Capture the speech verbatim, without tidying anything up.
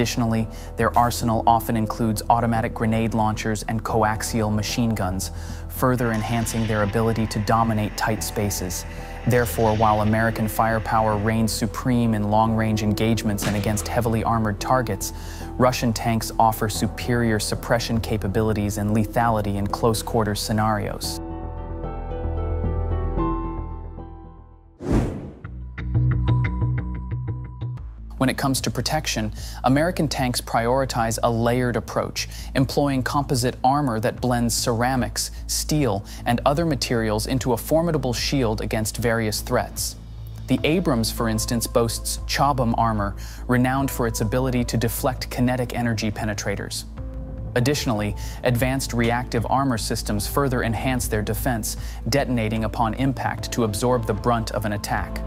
Additionally, their arsenal often includes automatic grenade launchers and coaxial machine guns, further enhancing their ability to dominate tight spaces. Therefore, while American firepower reigns supreme in long-range engagements and against heavily armored targets, Russian tanks offer superior suppression capabilities and lethality in close-quarter scenarios. When it comes to protection, American tanks prioritize a layered approach, employing composite armor that blends ceramics, steel, and other materials into a formidable shield against various threats. The Abrams, for instance, boasts Chobham armor, renowned for its ability to deflect kinetic energy penetrators. Additionally, advanced reactive armor systems further enhance their defense, detonating upon impact to absorb the brunt of an attack.